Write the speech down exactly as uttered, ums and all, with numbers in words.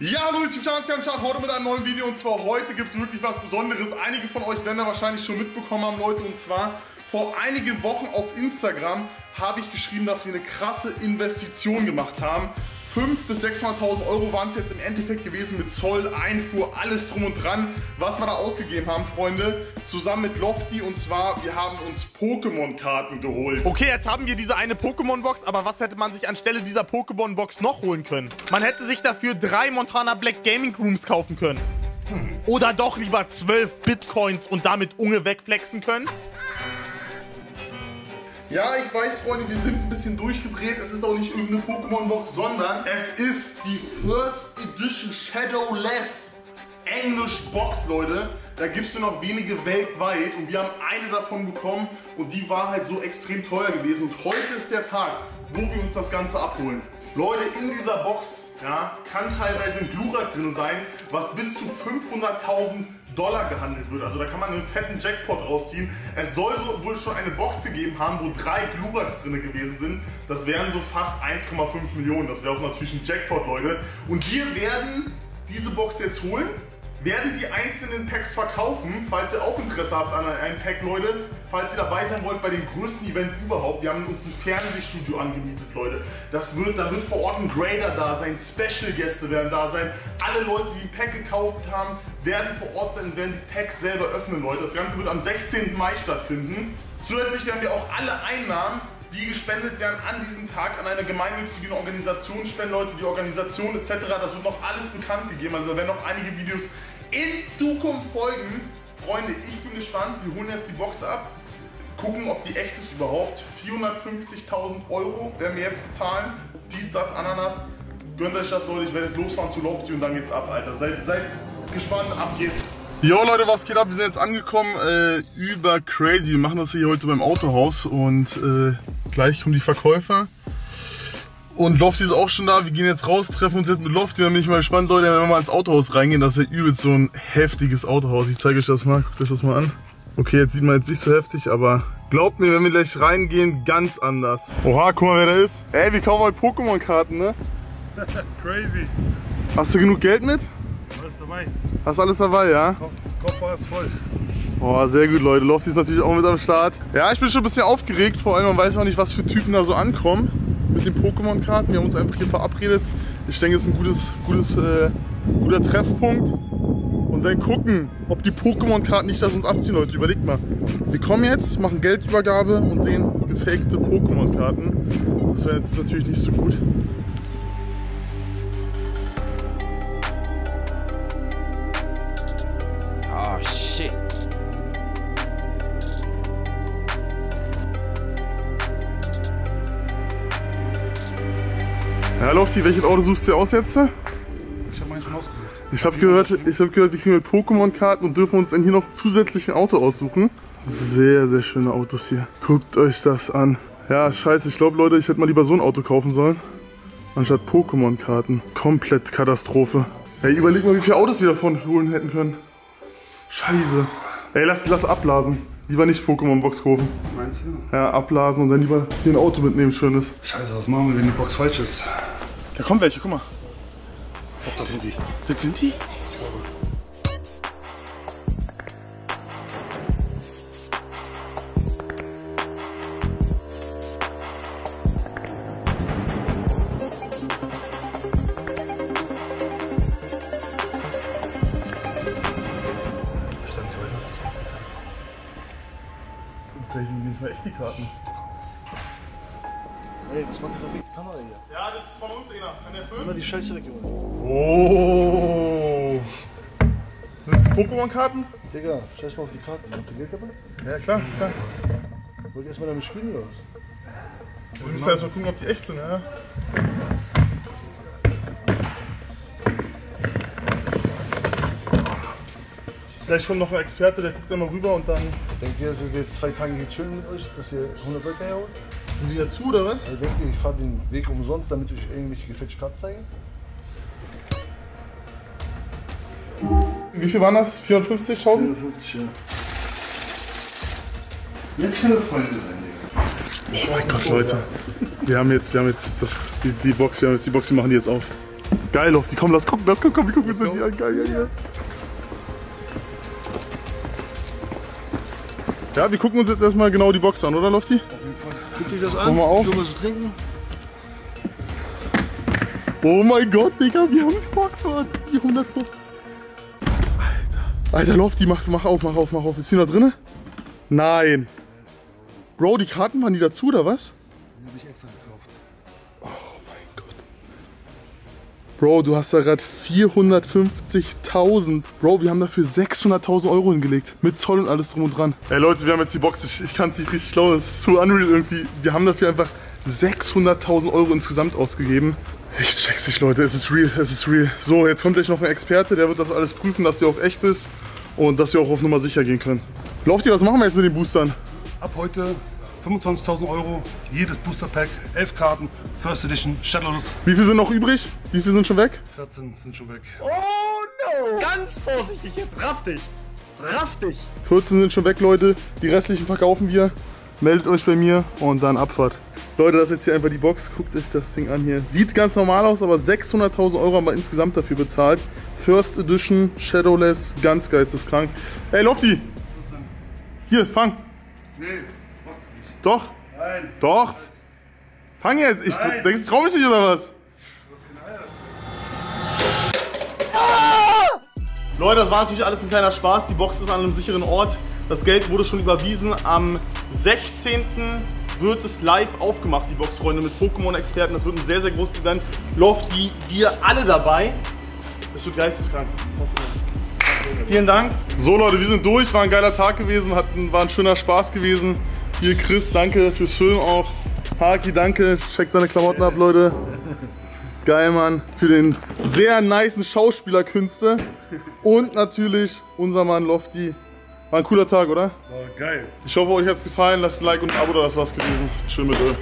Ja, hallo, YouTube Channel, ich starte heute mit einem neuen Video und zwar heute gibt es wirklich was Besonderes. Einige von euch werden da wahrscheinlich schon mitbekommen haben, Leute, und zwar vor einigen Wochen auf Instagram habe ich geschrieben, dass wir eine krasse Investition gemacht haben. fünfhunderttausend bis sechshunderttausend Euro waren es jetzt im Endeffekt gewesen mit Zoll, Einfuhr, alles drum und dran, was wir da ausgegeben haben, Freunde, zusammen mit Lofty, und zwar, wir haben uns Pokémon-Karten geholt. Okay, jetzt haben wir diese eine Pokémon-Box, aber was hätte man sich anstelle dieser Pokémon-Box noch holen können? Man hätte sich dafür drei Montana Black Gaming Rooms kaufen können. Oder doch lieber zwölf Bitcoins und damit Unge wegflexen können? Ja, ich weiß, Freunde, wir sind ein bisschen durchgedreht. Es ist auch nicht irgendeine Pokémon-Box, sondern es ist die First Edition Shadowless English Box, Leute. Da gibt es nur noch wenige weltweit und wir haben eine davon bekommen und die war halt so extrem teuer gewesen. Und heute ist der Tag, wo wir uns das Ganze abholen. Leute, in dieser Box ja, kann teilweise ein Glurack drin sein, was bis zu fünfhunderttausend Dollar gehandelt wird. Also da kann man einen fetten Jackpot rausziehen. Es soll so wohl schon eine Box gegeben haben, wo drei Gluracks drin gewesen sind. Das wären so fast eins Komma fünf Millionen. Das wäre auch natürlich ein Jackpot, Leute. Und wir werden diese Box jetzt holen, werden die einzelnen Packs verkaufen, falls ihr auch Interesse habt an einem Pack, Leute. Falls ihr dabei sein wollt bei dem größten Event überhaupt. Wir haben uns ein Fernsehstudio angemietet, Leute. Das wird, da wird vor Ort ein Grader da sein, Special-Gäste werden da sein. Alle Leute, die ein Pack gekauft haben, werden vor Ort sein und werden die Packs selber öffnen, Leute. Das Ganze wird am sechzehnten Mai stattfinden. Zusätzlich werden wir auch alle Einnahmen, die gespendet werden an diesem Tag, an eine gemeinnützige Organisation spenden, Leute, die Organisation et cetera. Das wird noch alles bekannt gegeben. Also da werden noch einige Videos in Zukunft folgen. Freunde, ich bin gespannt. Wir holen jetzt die Box ab, gucken, ob die echt ist überhaupt. vierhundertfünfzigtausend Euro werden wir jetzt bezahlen. Dies, das, Ananas. Gönnt euch das, Leute. Ich werde jetzt losfahren zu Lofty und dann geht's ab, Alter. Seid, seid gespannt. Ab geht's. Jo Leute, was geht ab? Wir sind jetzt angekommen, äh, über crazy. Wir machen das hier heute beim Autohaus und äh, gleich kommen die Verkäufer. Und Lofty ist auch schon da. Wir gehen jetzt raus, treffen uns jetzt mit Lofty. Dann bin ich mal gespannt, Leute, wenn wir mal ins Autohaus reingehen. Das ist ja übelst so ein heftiges Autohaus. Ich zeige euch das mal, guckt euch das mal an. Okay, jetzt sieht man jetzt nicht so heftig, aber glaubt mir, wenn wir gleich reingehen, ganz anders. Oha, guck mal, wer da ist. Ey, wir kaufen heute Pokémon-Karten, ne? Crazy. Hast du genug Geld mit? Alles dabei. Hast alles dabei, ja? Koffer ist voll. Oh, sehr gut, Leute. Lofty ist natürlich auch mit am Start. Ja, ich bin schon ein bisschen aufgeregt. Vor allem, man weiß auch nicht, was für Typen da so ankommen mit den Pokémon-Karten. Wir haben uns einfach hier verabredet. Ich denke, es ist ein gutes, gutes, äh, guter Treffpunkt. Und dann gucken, ob die Pokémon-Karten nicht das uns abziehen, Leute. Überlegt mal. Wir kommen jetzt, machen Geldübergabe und sehen gefakte Pokémon-Karten. Das wäre jetzt natürlich nicht so gut. Oh, shit. Ja, Lofty, welches Auto suchst du aus jetzt? Ich habe meins schon ausgesucht. Ich habe gehört, ich hab gehört, wir kriegen mit Pokémon-Karten und dürfen uns dann hier noch zusätzlich ein Auto aussuchen. Sehr, sehr schöne Autos hier. Guckt euch das an. Ja, scheiße, ich glaube, Leute, ich hätte mal lieber so ein Auto kaufen sollen, anstatt Pokémon-Karten. Komplett Katastrophe. Hey, überleg mal, wie viele Autos wir davon holen hätten können. Scheiße. Ey, lass, lass abblasen. Lieber nicht Pokémon-Box kaufen. Meinst du? Ja, abblasen und dann lieber hier ein Auto mitnehmen, schönes. Scheiße, was machen wir, wenn die Box falsch ist? Da kommen welche, guck mal. Ich glaub, das sind die. Das sind die? Ich glaube. Vielleicht sind nicht mal echt die Karten. Ey, was macht die verwegte Kamera hier? Ja, das ist von uns, Ena. Kann der filmen? Immer die Scheiße wegholen. Oh. Sind das Pokémon-Karten? Digga, scheiß mal auf die Karten. Habt ihr Geld dabei? Ja, klar, klar. Wollt ihr erstmal damit spielen oder was? Wir müssen erstmal gucken, ob die echt sind, ja? Vielleicht kommt noch ein Experte, der guckt immer rüber und dann... Denkt ihr, dass wir jetzt zwei Tage hier chillen mit euch, dass ihr hundert Leute herholt? Sind die dazu oder was? Also denkt ihr, ich fahre den Weg umsonst, damit ich irgendwelche gefälschte Karten zeige? Wie viel waren das? vierhundertfünfzigtausend? vierhundertfünfzig, ja. Jetzt können wir Freunde sein, Digga. Oh mein Gott, Leute. Wir haben jetzt, wir haben jetzt das, die, die Box, wir haben jetzt die Box, wir machen die jetzt auf. Geil, Lofty, komm, lass gucken, lass gucken, komm, wir gucken uns das hier an. Geil, geil, geil. Ja, wir gucken uns jetzt erstmal genau die Box an, oder Lofty? Auf jeden Fall. Guck dir das an, ich will mal so trinken. Oh mein Gott, Digga, wir haben die Box, Mann. Die hundertfünfzig. Alter. Alter, Lofty, mach, mach auf, mach auf, mach auf. Ist die noch drin? Nein. Bro, die Karten waren die dazu, oder was? Die habe ich extra gekauft. Oh mein Gott. Bro, du hast da gerade vierhundertfünfzigtausend. Bro, wir haben dafür sechshunderttausend Euro hingelegt. Mit Zoll und alles drum und dran. Ey Leute, wir haben jetzt die Box. Ich, ich kann es nicht richtig glauben. Das ist zu unreal irgendwie. Wir haben dafür einfach sechshunderttausend Euro insgesamt ausgegeben. Ich check's nicht, Leute. Es ist real. Es ist real. So, jetzt kommt gleich noch ein Experte. Der wird das alles prüfen, dass sie auch echt ist. Und dass wir auch auf Nummer sicher gehen können. Lofty, was machen wir jetzt mit den Boostern? Ab heute fünfundzwanzigtausend Euro, jedes Booster-Pack, elf Karten, First Edition, Shadows. Wie viele sind noch übrig? Wie viele sind schon weg? vierzehn sind schon weg. Oh no! Ganz vorsichtig jetzt, raff dich! Raff dich! vierzehn sind schon weg, Leute. Die restlichen verkaufen wir. Meldet euch bei mir und dann Abfahrt. Leute, das ist jetzt hier einfach die Box. Guckt euch das Ding an hier. Sieht ganz normal aus, aber sechshunderttausend Euro haben wir insgesamt dafür bezahlt. First Edition, Shadowless, ganz geisteskrank. Ey, Lofty! Hier, fang! Nee, mach's nicht. Doch? Nein. Doch? Fang jetzt! Ich Nein. denkst, trau mich nicht oder was? Du hast keine Eier. Ah! Leute, das war natürlich alles ein kleiner Spaß. Die Box ist an einem sicheren Ort. Das Geld wurde schon überwiesen. Am sechzehnten wird es live aufgemacht, die Boxrunde mit Pokémon-Experten. Das wird ein sehr, sehr großes Event. Lofty, wir alle dabei. Es wird geisteskrank. Vielen Dank. So Leute, wir sind durch, war ein geiler Tag gewesen, hat, war ein schöner Spaß gewesen. Hier Chris, danke fürs Filmen auch. Haki, danke, checkt seine Klamotten ab, Leute. Geil, Mann, für den sehr nicen Schauspielerkünste. Und natürlich unser Mann Lofty. War ein cooler Tag, oder? War geil. Ich hoffe, euch hat's gefallen, lasst ein Like und ein Abo da, das war's gewesen. Schön mit Öl.